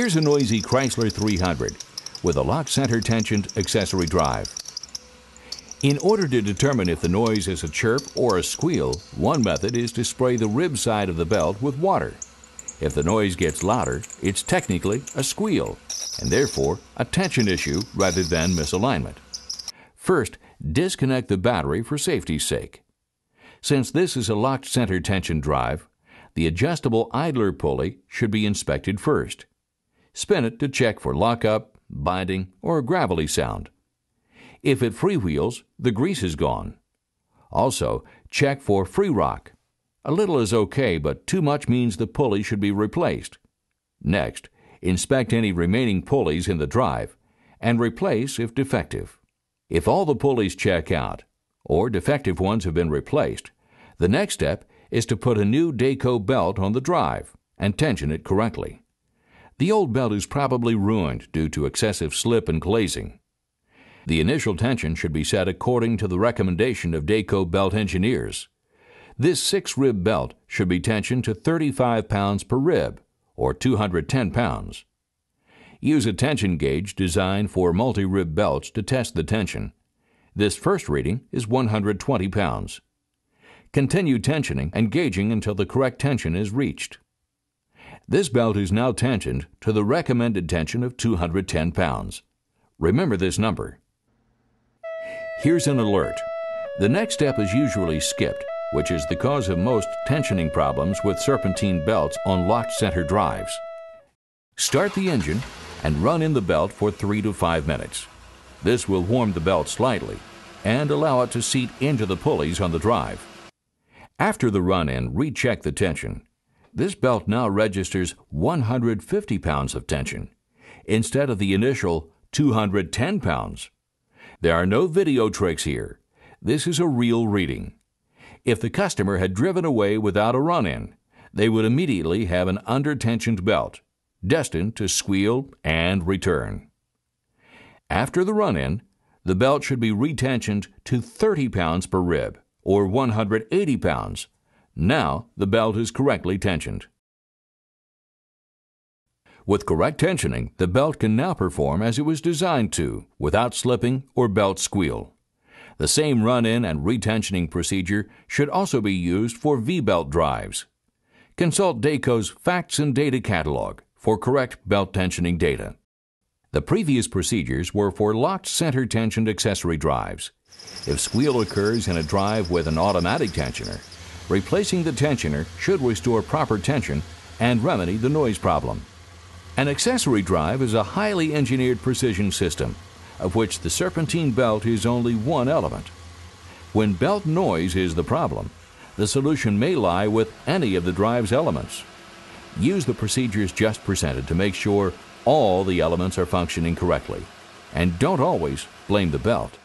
Here's a noisy Chrysler 300 with a lock center tensioned accessory drive. In order to determine if the noise is a chirp or a squeal, one method is to spray the rib side of the belt with water. If the noise gets louder, it's technically a squeal, and therefore a tension issue rather than misalignment. First, disconnect the battery for safety's sake. Since this is a locked center tension drive, the adjustable idler pulley should be inspected first. Spin it to check for lockup, binding, or gravelly sound. If it freewheels, the grease is gone. Also, check for free rock. A little is okay, but too much means the pulley should be replaced. Next, inspect any remaining pulleys in the drive and replace if defective. If all the pulleys check out, or defective ones have been replaced, the next step is to put a new Dayco belt on the drive and tension it correctly. The old belt is probably ruined due to excessive slip and glazing. The initial tension should be set according to the recommendation of Dayco belt engineers. This 6-rib belt should be tensioned to 35 pounds per rib, or 210 pounds. Use a tension gauge designed for multi-rib belts to test the tension. This first reading is 120 pounds. Continue tensioning and gauging until the correct tension is reached. This belt is now tensioned to the recommended tension of 210 pounds. Remember this number. Here's an alert. The next step is usually skipped, which is the cause of most tensioning problems with serpentine belts on locked center drives. Start the engine and run in the belt for 3 to 5 minutes. This will warm the belt slightly and allow it to seat into the pulleys on the drive. After the run-in, recheck the tension. This belt now registers 150 pounds of tension instead of the initial 210 pounds. There are no video tricks here. This is a real reading. If the customer had driven away without a run-in, they would immediately have an under-tensioned belt, destined to squeal and return. After the run-in, the belt should be retensioned to 30 pounds per rib, or 180 pounds. Now the belt is correctly tensioned. With correct tensioning, the belt can now perform as it was designed to, without slipping or belt squeal. The same run-in and retensioning procedure should also be used for V-belt drives. Consult Dayco's Facts and Data Catalog for correct belt tensioning data. The previous procedures were for locked center tensioned accessory drives. If squeal occurs in a drive with an automatic tensioner, replacing the tensioner should restore proper tension and remedy the noise problem. An accessory drive is a highly engineered precision system, of which the serpentine belt is only one element. When belt noise is the problem, the solution may lie with any of the drive's elements. Use the procedures just presented to make sure all the elements are functioning correctly, and don't always blame the belt.